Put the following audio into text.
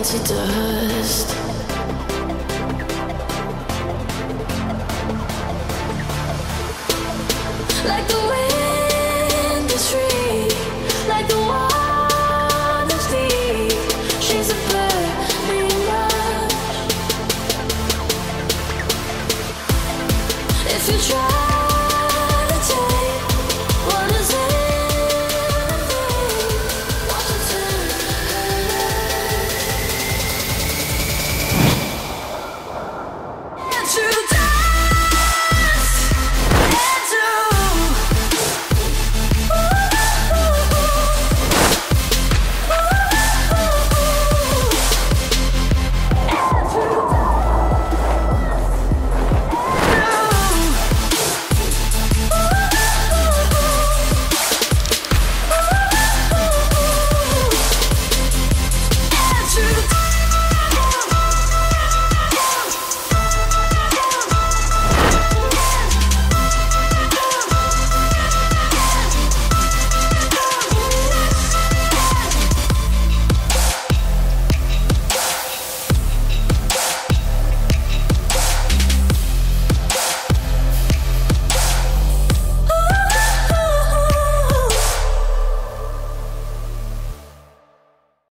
into dust.